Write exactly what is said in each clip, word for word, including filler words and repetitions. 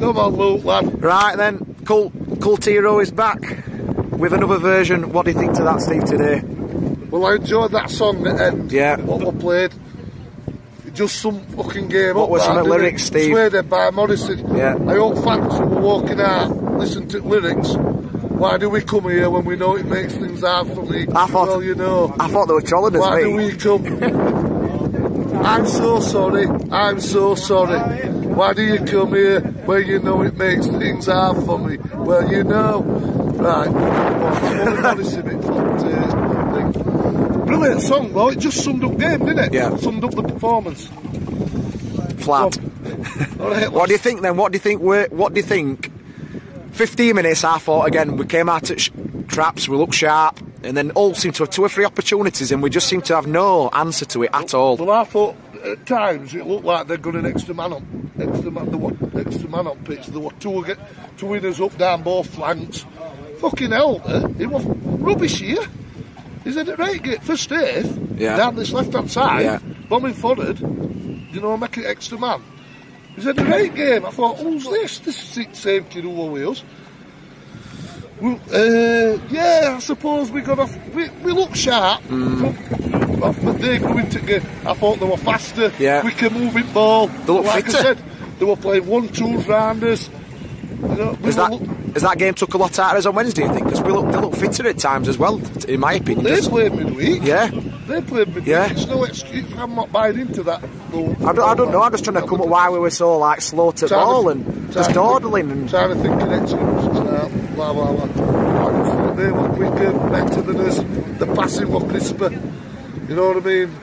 Come on, Luke, lad. Right then, Colt, Colt Hero is back with another version. What do you think to that, Steve, today? Well, I enjoyed that song at the end. Yeah. What we played. Just some fucking game what up. What were some of the lyrics, Steve? Persuaded by Morrison. Yeah. I hope fans who were walking out listen to lyrics. Why do we come here when we know it makes things hard for me? I thought, well, you know. I thought they were trolling us, mate. Why do we come? I'm so sorry. I'm so sorry. Why do you come here where you know it makes things hard for me? Well, you know. Right. Brilliant song, though. It just summed up game, didn't it? Yeah. Summed up the performance. Flat. Right, what do you think then? What do you think? We're, what do you think? fifteen minutes, I thought, again, we came out at sh traps, we looked sharp, and then all seemed to have two or three opportunities, and we just seemed to have no answer to it at all. Well, I thought at times it looked like they're going extra man up, extra man, were, extra man up pitch. There were two, two winners up down both flanks. Fucking hell, it was rubbish here. He said, right, get first half, yeah. down this left hand side, yeah. bombing forward, you know, make it extra man. He said, right game. I thought, who's this? This is the same kid who was. Well, uh, yeah, I suppose we got off. We, we looked sharp, mm. but, but they grew into game. I thought they were faster, yeah. quicker moving ball. They looked like fitter. I said, they were playing one, two rounders. You know, we As that game took a lot out of us on Wednesday, I think, because we look, they look fitter at times as well, in my opinion. They played midweek. Yeah. They played midweek. Yeah. It's no excuse. I'm not buying into that. Though. I don't, I don't know. I'm just trying to come up why we were so like slow to ball and just dawdling and trying to think connections. Uh, blah blah blah. They were quicker, better than us. The passing were crisper. You know what I mean?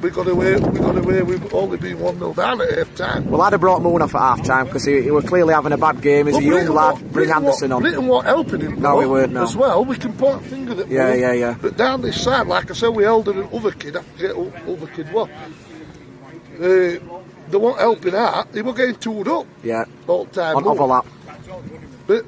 We got away, we got away, we've only been one nil down at half time. Well, I'd have brought Moon off at half time because he, he was clearly having a bad game. He's well, a young Britain lad, bring Anderson on. Britain weren't helping him. No, we weren't, no. As well, we can point a finger at Yeah, Moon, yeah, yeah. But down this side, like I said, we held an other kid, I forget other kid what. Uh, they weren't helping out, they were getting tooled up. Yeah. All the time. On overlap. But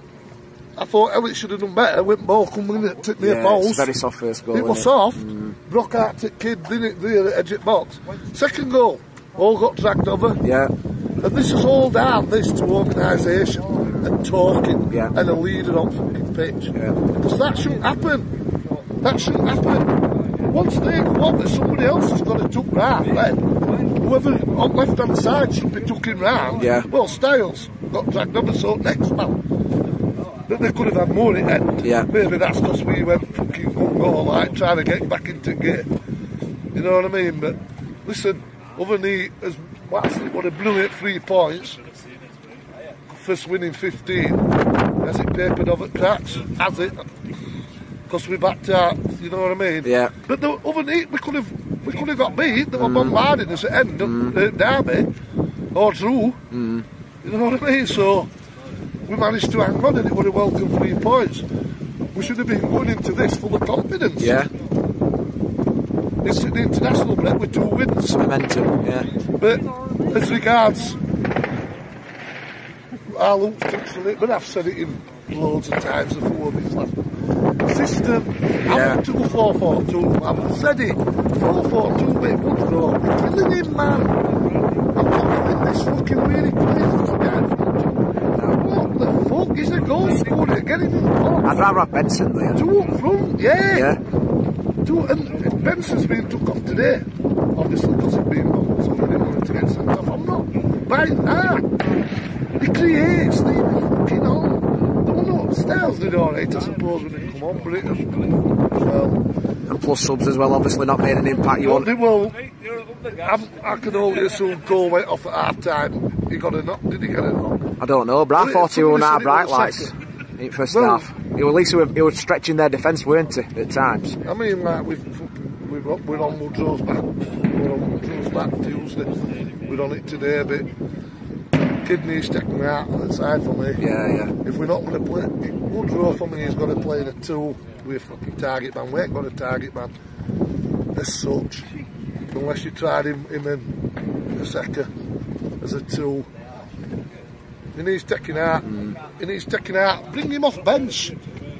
I thought Elliot should have done better, went more, come in and took their balls. Yeah, it's very soft first goal. It was soft. Mm. Brock took kid, didn't there at the edge of box. Second goal, all got dragged over. Yeah. And this is all down this to organisation and talking yeah. and a leader on fucking pitch. Yeah. Because that shouldn't happen. That shouldn't happen. Once they go on, that somebody else has got to tuck round. Then whoever on left hand side should be tucking round. Yeah. Well, Styles got dragged over, so next man. That they could have had more in it. Yeah. Maybe that's because we went fucking go like trying to get back into game. You know what I mean? But listen, other knee has what a brilliant three points. First winning fifteen. Has it papered off at cracks? Has it? Because we backed out. You know what I mean? Yeah. But the other knee, we could have we could have got beat. They were mm. bombarding us at end mm. uh, Derby or Drew. Mm. You know what I mean? So. We managed to hang on and it would have welcomed three points. We should have been going into this full of confidence. Yeah. It's the international break with two wins. Momentum, yeah. But as regards our look fixing it, but I've said it in loads of times before this last system. Yeah. I'm up to the four four two. I've said it. four four two bit would go. We're killing him, man. I'm not letting this fucking really plays this guy. What the fuck? He's a goal scorer. Get him in the box. I'd rather have Benson there. Two up front, yeah. yeah. Two, and Benson's been took off today. Obviously, because he's been on somebody wanted to get sent off. I'm not buying that. He creates, leave him fucking on. They were not Styles did alright, I suppose, when they come on, but it was well. And plus subs as well, obviously not made an impact you want. Well, I'm, I can only assume goal went off at half time. He got a knock, did he get a knock? I don't know, but I well, thought he were now bright lights in first well, half. He was, at least he was, he was stretching their defence, weren't he, at times? I mean, like, we've, we've, we're on Woodrow's back, we're on Woodrow's back Tuesday, we're on it today a bit. Kidney's taking me out on the side for me. Yeah, yeah. If we're not going to play, Woodrow for me has got to play in at two, we're a fucking target man, we ain't got a target man as such, unless you tried him, him in a second as a two. He needs taking out, mm. he needs taking out, bring him off bench.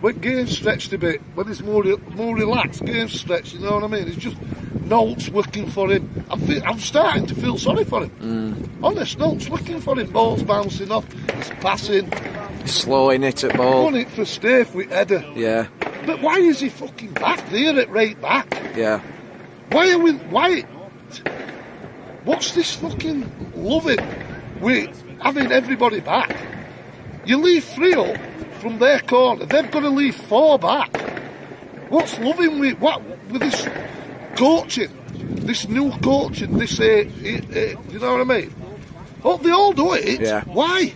When game's stretched a bit, when it's more re more relaxed, game's stretched, you know what I mean? It's just Nolt's working for him. I'm, feel, I'm starting to feel sorry for him. Mm. Honest, Nolt's working for him. Ball's bouncing off, it's passing. He's slow in it at ball. He won it for Steve with Edder. Yeah. But why is he fucking back there at right back? Yeah. Why are we... Why... What's this fucking loving with having everybody back? You leave three up from their corner, they've got to leave four back. What's loving with what with this coaching, this new coaching, this, uh, uh, uh, you know what I mean? Oh, they all do it. Yeah. Why?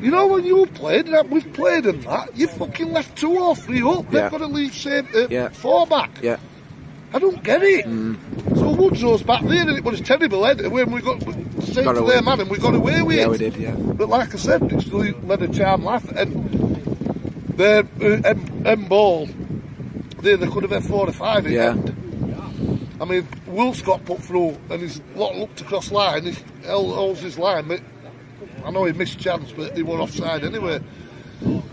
You know when you played, we've played in that, you fucking left two or three up, they've yeah. got to leave same, uh, yeah. four back. Yeah. I don't get it. Mm. So Woodrow's back there and it was terrible header when we got, we saved got to their man and we got away with yeah, it. We did, yeah. But like I said, it still led a charm laugh and their uh, M, M ball, there they could have had four or five in yeah. end. I mean, Wolf's got put through and he's looked across line, he holds his line, but I know he missed chance, but he were offside anyway.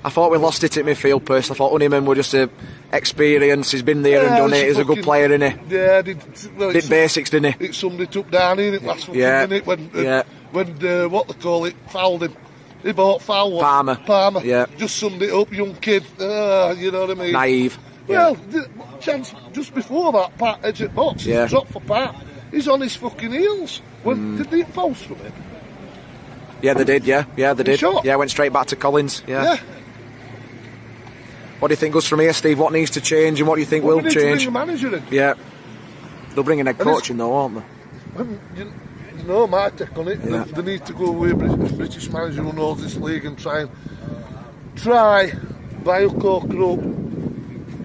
I thought we lost it at midfield personally. I thought Honeyman were just a experience, he's been there yeah, and done it, he's fucking, a good player, isn't he? Yeah, did, well, did basics, didn't he? It's somebody took down in it last fucking yeah. minute when, uh, yeah. when uh, what they call it, fouled him. He bought foul. Palmer. Palmer. Yeah. Just summed it up, young kid, uh, you know what I mean? Naive. Well, yeah. the chance just before that, Pat edge at box, yeah. drop for Pat, he's on his fucking heels. When, mm. Did they post from him? Yeah, they did, yeah, yeah, they did. Shot. Yeah, went straight back to Collins, yeah. yeah. What do you think goes from here, Steve? What needs to change and what do you think well, will we change? They'll bring a manager in. Yeah. They'll bring in a coach in though, aren't they? You, you know my take on it. Yeah. They, they need to go away with a British manager who knows this league and try and try by hook or crook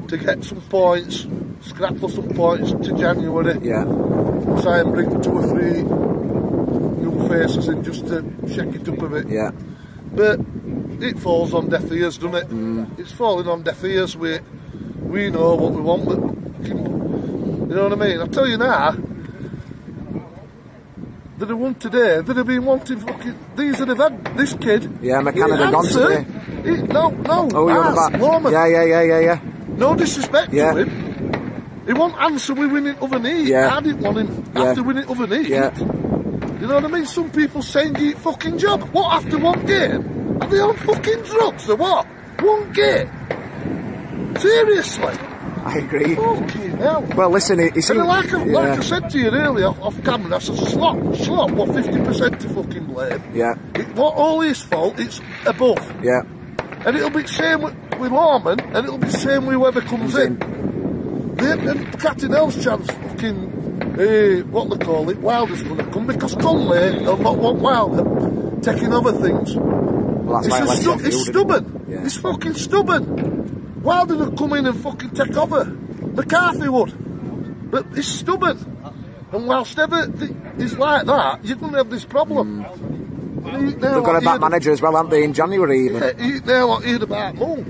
to get some points, scrap for some points to January. Yeah. Try and bring two or three new faces in just to check it up a bit. Yeah. But it falls on deaf ears, doesn't it? Mm. It's falling on deaf ears. We, we know what we want, but you know what I mean? I'll tell you now, that have won today, that have been wanting fucking, these that have had this kid. Yeah, McCanada gone today. He, no, no, oh, ass, yeah, yeah, yeah, yeah, yeah. No disrespect yeah. to him. He won't answer we win it over knee. Yeah. I didn't want him yeah. after winning over knee. Yeah. You know what I mean? Some people saying you fucking job. What, after one game? Are they on fucking drugs or what? One game? Seriously? I agree. Fucking hell. Well, listen, it's... And like, a, yeah. like I said to you earlier, off, off camera, that's a slot. Slot, what, fifty percent to fucking blame. Yeah. It not all his fault, it's above. Yeah. And it'll be the same with, with Lorman, and it'll be the same with whoever comes in. in. They, and Catinell's chance fucking... Uh, what they call it, Wilder's going to come, because Conley will not want Wilder taking over things. Well, it's stu it's stubborn. Yeah. It's fucking stubborn. Wilder would come in and fucking take over. McCarthy would. But it's stubborn. And whilst ever it's like that, you're going to have this problem. Mm. They've got a bad manager as well, haven't they, in January even? Yeah, they're like heard about Mull.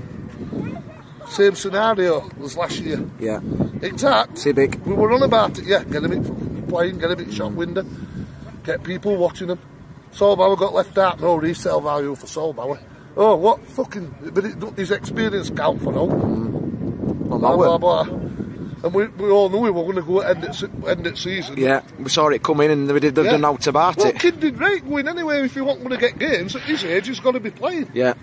Same scenario as last year. Yeah. In fact, Cibic. We were on about it. Yeah, get a bit playing, get a bit shot window, get people watching them. Solbauer got left out, no resale value for Solbauer. Oh, what fucking... But it, his experience count for now. Mm. Well, blah, blah, blah, blah. And we, we all knew we were going to go end it, end it season. Yeah, we saw it come in and we did, they've yeah. done out about well, it. Well, kid did right win anyway. If you want to get games, at his age, he's got to be playing. Yeah.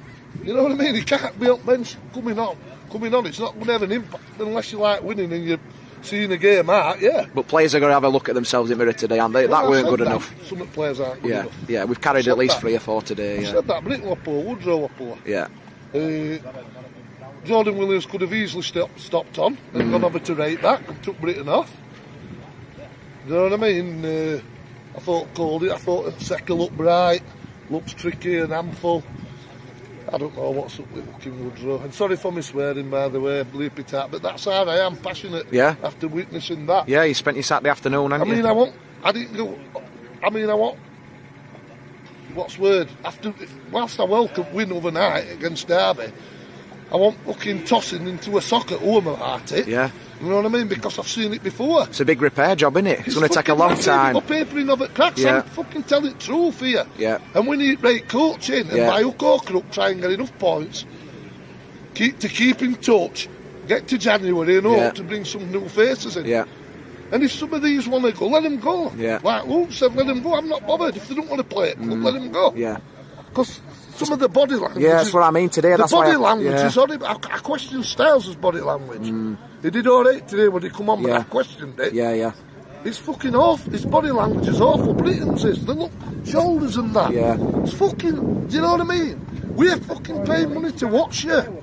You know what I mean? He can't be up bench coming on. Coming on, it's not going to have an impact unless you like winning and you're seeing the game out, yeah. But players are going to have a look at themselves in the mirror today, aren't they? Well, that weren't good that. enough. Some of the players aren't good yeah. enough. Yeah, we've carried at least that. three or four today. I yeah. said that, Britt Wappo, Woodrow Wappo. Yeah. Uh, Jordan Williams could have easily stop, stopped on and mm. gone over to right back and took Britton off. You know what I mean? Uh, I thought Cody, I thought Secker looked bright, looks tricky and handful. I don't know what's up with fucking Woodrow. I'm sorry for my swearing, by the way, bleepy tart, but that's how I am, passionate. Yeah. After witnessing that. Yeah, you spent your Saturday afternoon, haven't you? I mean, I want. I didn't go. I mean, I want. What's word? After, whilst I welcome win overnight against Derby, I want fucking tossing into a sock at home about it. Yeah. You know what I mean? Because I've seen it before. It's a big repair job, isn't it? It's, it's going to take a long time. It's papering of it cracks. Yeah. I'm fucking telling it true for you. Yeah. And we need right coaching and yeah. by hook or crook try and get enough points keep to keep in touch, get to January and hope yeah. to bring some new faces in. Yeah. And if some of these want to go, let them go. Yeah. Like Luke said, let them go. I'm not bothered. If they don't want to play it, mm. let them go. Yeah. Because some of the body language... Yeah, that's is, what I mean today. The that's body why I, language yeah. is horrible. I, I question Styles' body language. Mm. He did all right today when he come on, yeah. but I questioned it. Yeah, yeah. It's fucking awful. His body language is awful. Britain's is. They look shoulders and that. Yeah. It's fucking... Do you know what I mean? We're fucking paying money to watch you.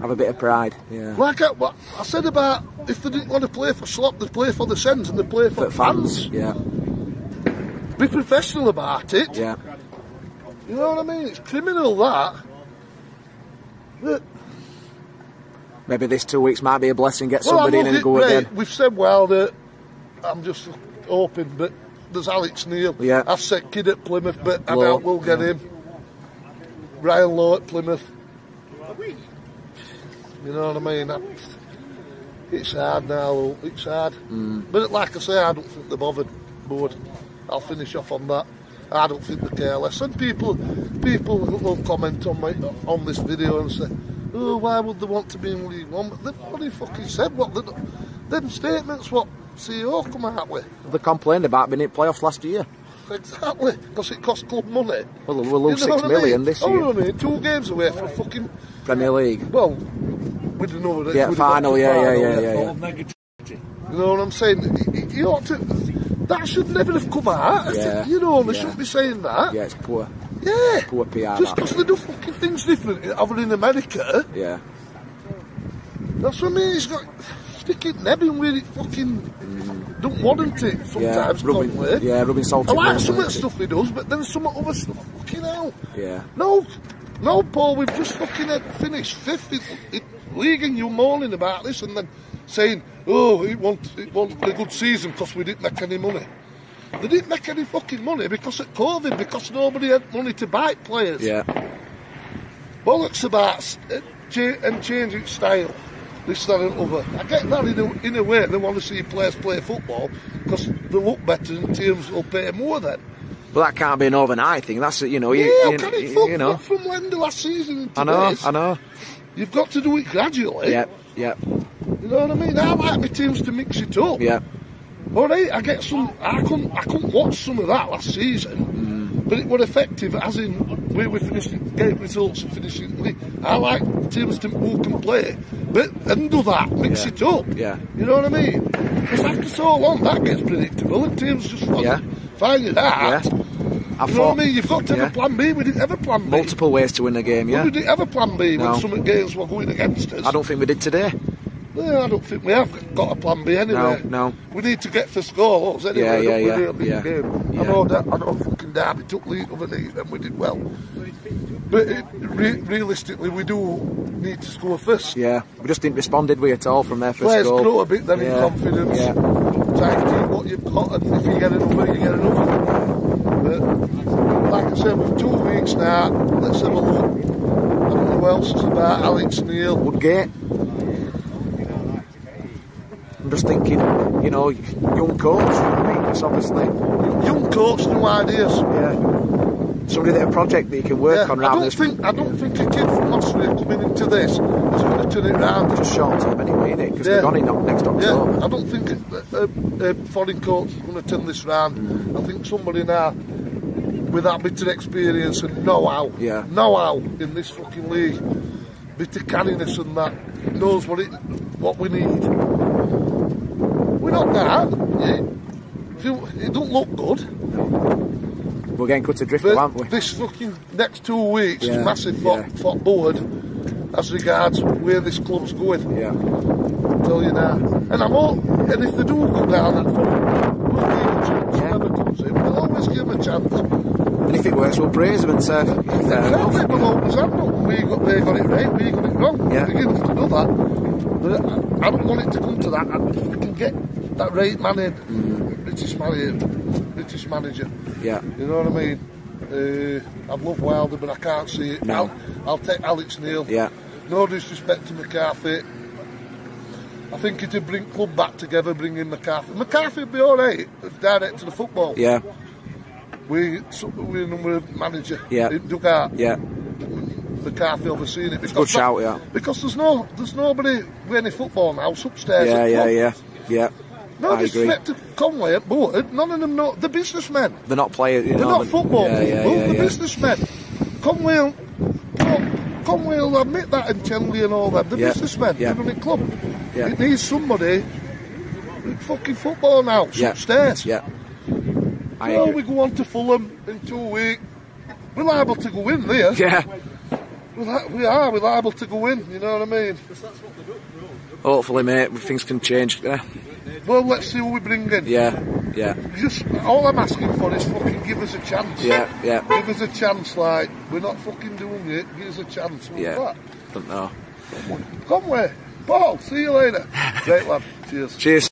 Have a bit of pride, yeah. Like I, what I said about if they didn't want to play for slop, they'd play for the Sens and they'd play for, for fans. fans. Yeah. Be professional about it. Yeah. You know what I mean? It's criminal, that. But maybe this two weeks might be a blessing, get well, somebody in and go right. again. We've said well that I'm just hoping, but there's Alex Neil. Yeah. I've said Kidd at Plymouth, but I doubt we'll get yeah. him. Ryan Lowe at Plymouth. You know what I mean? I, it's hard now, it's hard. Mm. But like I say, I don't think they're bothered, bored. I'll finish off on that. I don't think they care less. And people, people will comment on my on this video and say, oh, why would they want to be in League One? But they've already fucking said what they, them statements what C E O come out with. They complained about being in playoffs last year. Exactly, because it cost club money. Well, we'll lose you know six million I mean? this year. Oh, no, two games away from fucking Premier League. Well, we didn't know that. Yeah, final, yeah, final, yeah, yeah, yeah, yeah. You know what I'm saying? You ought to. That should never have come out. Yeah, you know, they yeah. shouldn't be saying that. Yeah, it's poor. Yeah, it's poor P R. Just because they do fucking things different over in America. Yeah. That's what I mean. It's got stick it nebbing where it fucking. Mm. Don't warrant it sometimes, yeah, rubbing, yeah, rubbing salt. I like some of the stuff he does, but then some of the other stuff, fucking hell. Yeah. No, no, Paul, we've just fucking had finished fifth in league and you moaning about this and then saying, oh, it wasn't, it wasn't a good season because we didn't make any money. They didn't make any fucking money because of COVID, because nobody had money to buy players. Yeah. Bollocks about and changing style. This, that and other. I get that in a, in a way, they want to see players play football because they look better and teams will pay more then. But that can't be an overnight thing, that's it, you know. You, yeah, you, can it fuck you know. from when the last season to I know, this, I know. You've got to do it gradually. Yep, yep. You know what I mean? I like my teams to mix it up. Yeah. Alright, I get some, I couldn't, I couldn't watch some of that last season. Mm. But it were effective, as in, we were finishing game results and finishing. I like teams to who can play, but and do that, mix yeah. it up. Yeah. You know what I mean? Because after so long, that gets predictable, and teams just yeah. find it out. Yeah. I you know what I mean? You've got to have yeah. a plan B. We didn't have a plan B. Multiple ways to win a game. Yeah. Well, we didn't have a plan B no. when some games were going against us. I don't think we did today. No, I don't think we have got a plan B anyway. No, no. We need to get for scoreless anyway. Yeah, yeah, don't we yeah. Really yeah. Game. yeah. I know that. I know fucking Derby took lead over the and we did well. But it, re realistically, we do need to score first. Yeah, we just didn't respond, did we, at all from their first Players goal? Grow a bit then yeah. in confidence. Yeah. Try to do what you've got, and if you get another, you get another. But like I said, we've two weeks now. Let's have a look. I don't know who else is about. Alex Neil, Woodgate. I'm just thinking, you know, young coach, it's obviously. Young coach, new ideas. Yeah. Somebody that a project that you can work yeah, on around this. Think, I don't think a kid from Austria coming into this is going to turn it round. Just short term anyway, isn't it? Because yeah. they're gone in next October. Yeah, I don't think a, a, a foreign coach is going to turn this round. Mm. I think somebody now with that bit of experience and know-how, yeah. know-how in this fucking league, bit of canniness and that, knows what, it, what we need. We're not that. It, it don't look good. No. We're getting cut adrift, aren't we? This fucking next two weeks yeah. is massive yeah. for board as regards where this club's going. Yeah. I'll tell you now. And I'm all. And if they do go down that fucking, we'll give a chance. Yeah. Whoever comes in, we'll always give them a chance. And if it works, we'll praise them and say, uh, exactly, we'll always have them. We got, they got it right, we got it wrong. Yeah. They're going to do that. But I don't want it to come to that. I can get that right man in, mm. British manager, British manager. Yeah. You know what I mean? Uh, I'd love Wilder, but I can't see it. No. I'll, I'll take Alex Neil. Yeah. No disrespect to McCarthy. I think it'd bring club back together, bring in McCarthy. McCarthy would be all right, direct to the football. Yeah. We, so, we're a number of manager. Yeah. Doug Hart. Yeah. the Carfield have seen it. Because it's a good shout, yeah. Because there's no, there's nobody playing football now upstairs. Yeah, yeah, yeah, yeah. No, I agree. To Conway at Bolton, none of them know. They're businessmen. They're not players. They're not football yeah, people. Yeah, yeah, they're yeah. businessmen. Conway, Conway will admit that in Tenley and all that. They're yeah. businessmen. Yeah. They're running club. Yeah. It needs somebody. Fucking football now. Yeah. Upstairs. Yeah. I well, agree. We go on to Fulham in two weeks. We're liable to go in there. Yeah. We are. We're liable to go in. You know what I mean? Hopefully, mate. Things can change. Yeah. Well, let's see who we bring in. Yeah, yeah. Just all I'm asking for is fucking give us a chance. Yeah, yeah. Give us a chance, like we're not fucking doing it. Give us a chance. What's yeah. that? Don't know. Come on, Paul. See you later. Great lad. Cheers. Cheers.